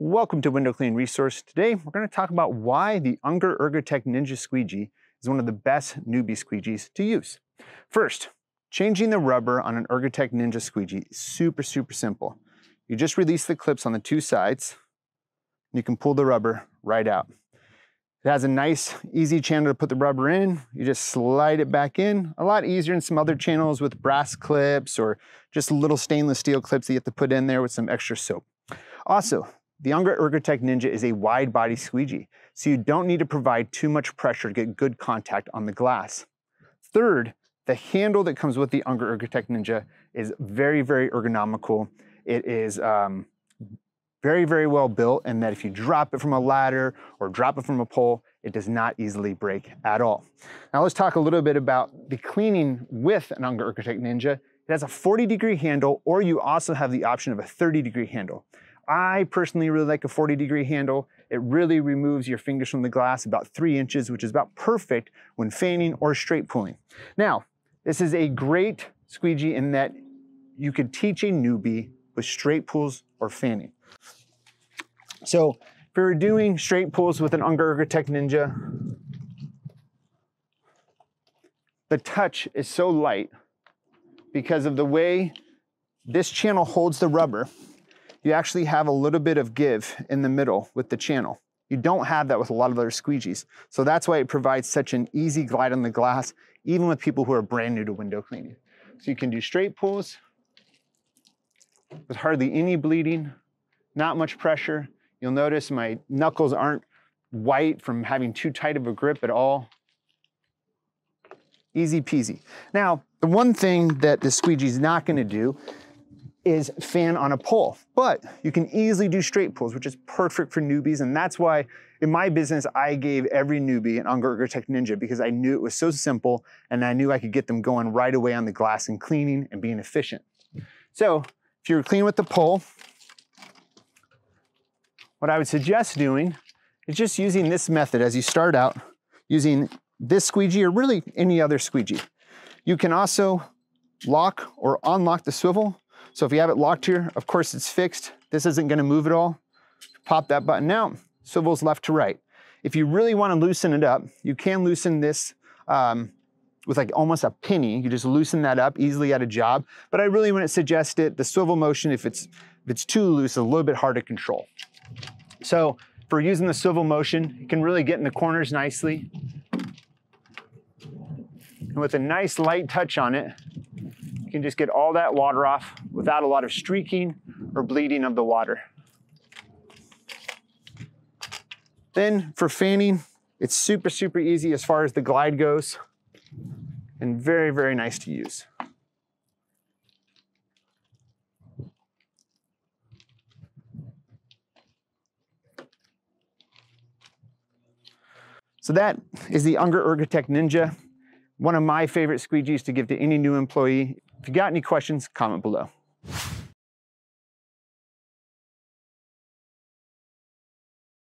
Welcome to Window Cleaning Resource. Today, we're going to talk about why the Unger ErgoTec Ninja Squeegee is one of the best newbie squeegees to use. First, changing the rubber on an ErgoTec Ninja Squeegee is super simple. You just release the clips on the two sides, and you can pull the rubber right out. It has a nice, easy channel to put the rubber in. You just slide it back in. A lot easier in some other channels with brass clips or just little stainless steel clips that you have to put in there with some extra soap. Also, the Unger ErgoTec Ninja is a wide body squeegee, so you don't need to provide too much pressure to get good contact on the glass. Third, the handle that comes with the Unger ErgoTec Ninja is very ergonomical. It is very well built, and that if you drop it from a ladder or drop it from a pole, it does not easily break at all. Now let's talk a little bit about the cleaning with an Unger ErgoTec Ninja. It has a 40-degree handle, or you also have the option of a 30-degree handle. I personally really like a 40-degree handle. It really removes your fingers from the glass about 3 inches, which is about perfect when fanning or straight pulling. Now, this is a great squeegee in that you could teach a newbie with straight pulls or fanning. So if you're doing straight pulls with an Unger ErgoTec Ninja, the touch is so light because of the way this channel holds the rubber. You actually have a little bit of give in the middle with the channel. You don't have that with a lot of other squeegees. So that's why it provides such an easy glide on the glass, even with people who are brand new to window cleaning. So you can do straight pulls with hardly any bleeding, not much pressure. You'll notice my knuckles aren't white from having too tight of a grip at all. Easy peasy. Now, the one thing that the squeegee is not gonna do is fan on a pole, but you can easily do straight pulls, which is perfect for newbies. And that's why in my business, I gave every newbie an Unger ErgoTec Ninja because I knew it was so simple and I knew I could get them going right away on the glass and cleaning and being efficient. So if you're cleaning with the pole, what I would suggest doing is just using this method as you start out using this squeegee or really any other squeegee. You can also lock or unlock the swivel. So if you have it locked here, of course it's fixed. This isn't gonna move at all. Pop that button out, swivel's left to right. If you really wanna loosen it up, you can loosen this with like almost a penny. You just loosen that up easily at a job. But I really wouldn't suggest it. The swivel motion, if it's too loose, is a little bit hard to control. So for using the swivel motion, it can really get in the corners nicely. And with a nice light touch on it, you can just get all that water off without a lot of streaking or bleeding of the water. Then for fanning, it's super easy as far as the glide goes and very nice to use. So that is the Unger ErgoTec Ninja, one of my favorite squeegees to give to any new employee. If you got any questions, comment below.